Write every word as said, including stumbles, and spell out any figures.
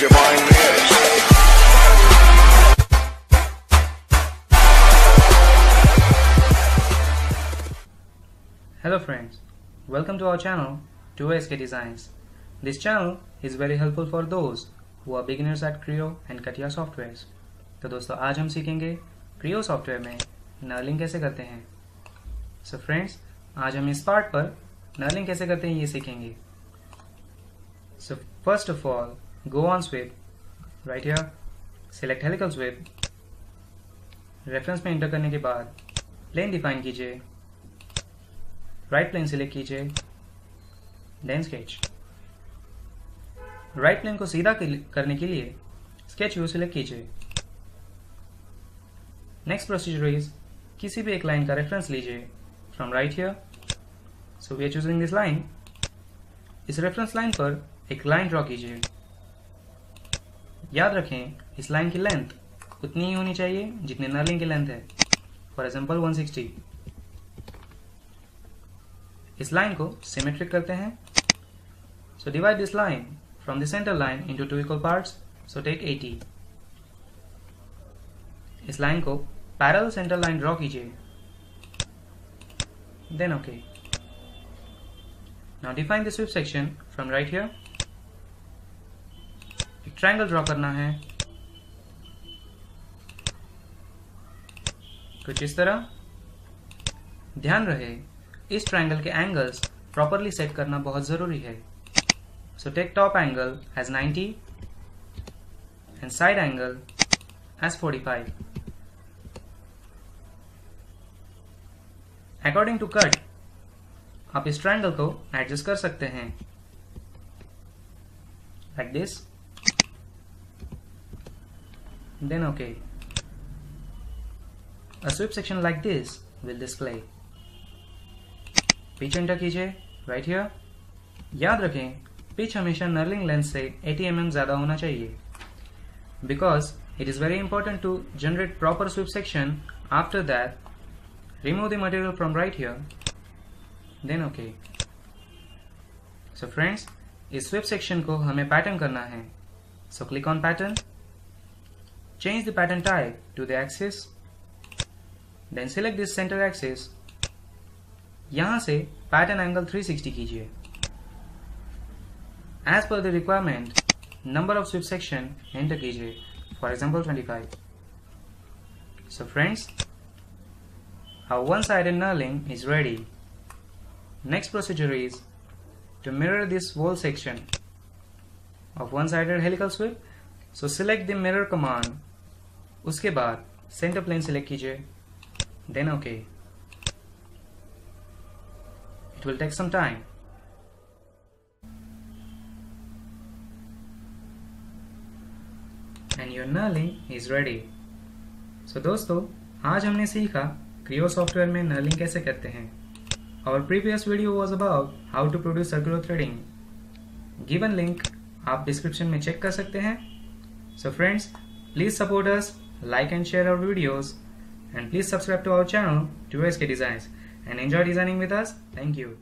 divine is. Hello friends, welcome to our channel two S K Designs. This channel is very helpful for those who are beginners at Creo and Catia softwares. तो दोस्तों आज हम सीखेंगे Creo software में knurling कैसे करते हैं. सो so friends, आज हम इस पार्ट पर नर्लिंग कैसे करते हैं ये सीखेंगे. So first of all, go on sweep, right here, select helical sweep, reference में इंटर करने के बाद प्लेन डिफाइन कीजिए, राइट प्लेन सिलेक्ट कीजिए, देन स्केच. राइट प्लेन को सीधा करने के लिए स्केच व्यू सिलेक्ट कीजिए. नेक्स्ट प्रोसीजर इज किसी भी एक लाइन का रेफरेंस लीजिए from right here. So we are choosing this line. इस रेफरेंस लाइन पर एक लाइन ड्रॉ कीजिए. याद रखें इस लाइन की लेंथ उतनी ही होनी चाहिए जितने नर्लिंग की लेंथ है. For example one sixty. इस लाइन को सिमेट्रिक करते हैं. So divide this line from the centre line into two equal parts. So take eighty. इस लाइन को पैरेलल सेंटर लाइन ड्रॉ कीजिए, then okay. Now define the sweep section from right here. एक triangle draw करना है कुछ इस तरह. ध्यान रहे इस ट्रायंगल के एंगल्स प्रॉपरली सेट करना बहुत जरूरी है. So take top angle as ninety and side angle as forty five. According to cut आप इस ट्रायंगल को एडजस्ट कर सकते हैं like this, then okay. A sweep section like this will display. Pitch enter कीजिए राइट हियर. याद रखें pitch हमेशा नर्लिंग लेंथ से एटी एम एम ज्यादा होना चाहिए because it is very important to generate proper sweep section. After that remove the material from right here, then okay. So friends, इस sweep section को हमें पैटर्न करना है. So click on pattern, change the pattern type to the axis, then select this centre axis. यहां से pattern angle three sixty कीजिए. As per the requirement number of sweep section enter कीजिए, for example twenty five. So friends, our one sided knurling is ready. Next procedure is to mirror this whole section of one sided helical sweep. So select the mirror command, उसके बाद centre plane select कीजिए, then okay. It will take some time. And your knurling is ready. So दोस्तों, आज हमने सीखा Creo software में knurling कैसे करते हैं. Our previous video was about how to produce circular threading. Given link आप description में check कर सकते हैं. So friends, please support us, like and share our videos, and please subscribe to our channel two S K Designs. And enjoy designing with us. Thank you.